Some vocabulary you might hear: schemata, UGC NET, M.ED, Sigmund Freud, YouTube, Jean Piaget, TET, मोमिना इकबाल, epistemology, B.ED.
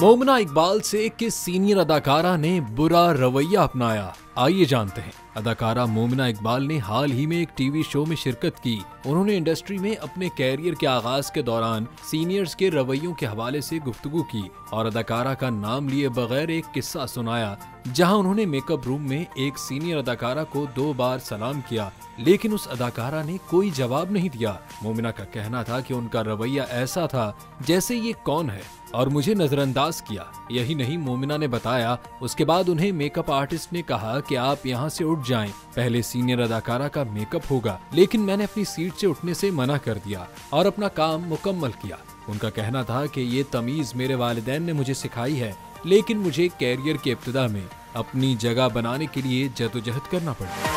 मोमिना इकबाल से किस सीनियर अदाकारा ने बुरा रवैया अपनाया, आइए जानते हैं। अदाकारा मोमिना इकबाल ने हाल ही में एक टीवी शो में शिरकत की। उन्होंने इंडस्ट्री में अपने कैरियर के आगाज के दौरान सीनियर्स के रवैयों के हवाले से गुफ्तगू की और अदाकारा का नाम लिए बगैर एक किस्सा सुनाया, जहां उन्होंने मेकअप रूम में एक सीनियर अदाकारा को 2 बार सलाम किया, लेकिन उस अदाकारा ने कोई जवाब नहीं दिया। मोमिना का कहना था कि उनका रवैया ऐसा था जैसे ये कौन है और मुझे नजरअंदाज किया। यही नहीं, मोमिना ने बताया उसके बाद उन्हें मेकअप आर्टिस्ट ने कहा कि आप यहाँ से उठ जाएं, पहले सीनियर अदाकारा का मेकअप होगा, लेकिन मैंने अपनी सीट से उठने से मना कर दिया और अपना काम मुकम्मल किया। उनका कहना था कि ये तमीज मेरे वालिदैन ने मुझे सिखाई है, लेकिन मुझे कैरियर के इब्तिदा में अपनी जगह बनाने के लिए जदोजहद करना पड़ा।